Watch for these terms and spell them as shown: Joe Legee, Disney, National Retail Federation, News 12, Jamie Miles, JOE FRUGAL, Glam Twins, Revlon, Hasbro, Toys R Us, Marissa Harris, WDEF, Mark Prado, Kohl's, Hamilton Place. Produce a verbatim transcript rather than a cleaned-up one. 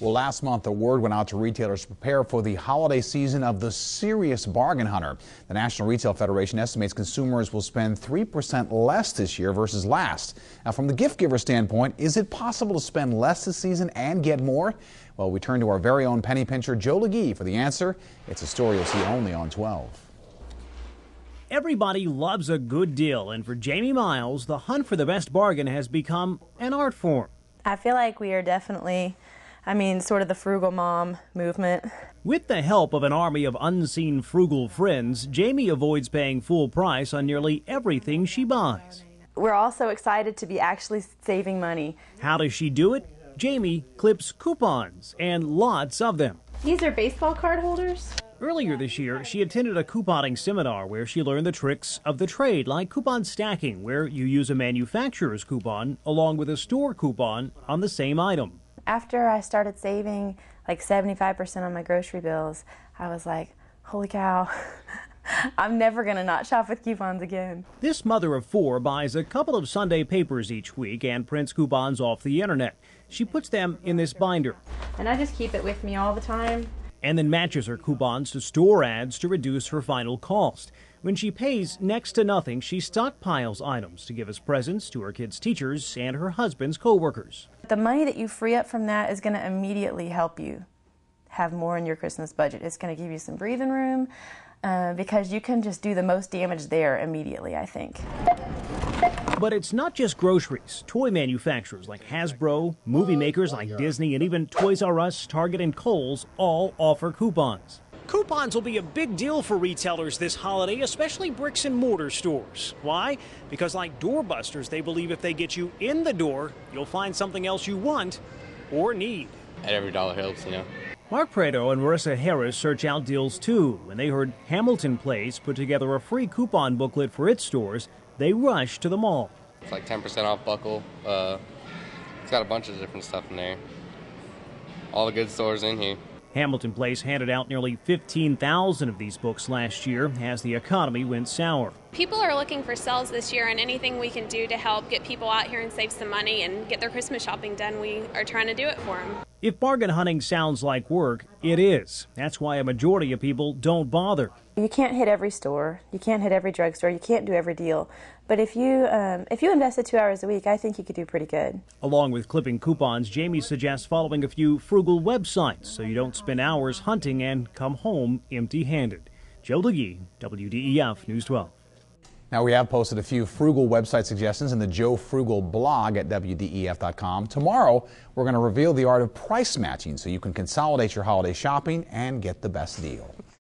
Well, last month, a word went out to retailers to prepare for the holiday season of the serious bargain hunter. The National Retail Federation estimates consumers will spend three percent less this year versus last. Now, from the gift giver standpoint, is it possible to spend less this season and get more? Well, we turn to our very own penny pincher, Joe Legee, for the answer. It's a story you'll see only on twelve. Everybody loves a good deal, and for Jamie Miles, the hunt for the best bargain has become an art form. I feel like we are definitely... I mean, sort of the frugal mom movement. With the help of an army of unseen frugal friends, Jamie avoids paying full price on nearly everything she buys. We're also excited to be actually saving money. How does she do it? Jamie clips coupons, and lots of them. These are baseball card holders. Earlier this year, she attended a couponing seminar where she learned the tricks of the trade, like coupon stacking, where you use a manufacturer's coupon along with a store coupon on the same item. After I started saving like seventy-five percent on my grocery bills, I was like, holy cow, I'm never going to not shop with coupons again. This mother of four buys a couple of Sunday papers each week and prints coupons off the internet. She puts them in this binder. And I just keep it with me all the time. And then matches her coupons to store ads to reduce her final cost. When she pays next to nothing, she stockpiles items to give as presents to her kids' teachers and her husband's co-workers. The money that you free up from that is going to immediately help you have more in your Christmas budget. It's going to give you some breathing room uh, because you can just do the most damage there immediately, I think. But it's not just groceries. Toy manufacturers like Hasbro, movie makers like Disney, and even Toys R Us, Target, and Kohl's all offer coupons. Coupons will be a big deal for retailers this holiday, especially bricks and mortar stores. Why? Because like doorbusters, they believe if they get you in the door, you'll find something else you want or need. At every dollar helps, you know. Mark Prado and Marissa Harris search out deals too. When they heard Hamilton Place put together a free coupon booklet for its stores, they rush to the mall. It's like ten percent off Buckle. Uh, it's got a bunch of different stuff in there. All the good stores in here. Hamilton Place handed out nearly fifteen thousand of these books last year as the economy went sour. People are looking for sales this year, and anything we can do to help get people out here and save some money and get their Christmas shopping done, we are trying to do it for them. If bargain hunting sounds like work, it is. That's why a majority of people don't bother. You can't hit every store, you can't hit every drugstore, you can't do every deal. But if you um, if you invested two hours a week, I think you could do pretty good. Along with clipping coupons, Jamie suggests following a few frugal websites so you don't spend hours hunting and come home empty-handed. Joe Legee, W D E F News twelve. Now, we have posted a few frugal website suggestions in the Joe Frugal blog at W D E F dot com. Tomorrow, we're going to reveal the art of price matching so you can consolidate your holiday shopping and get the best deal.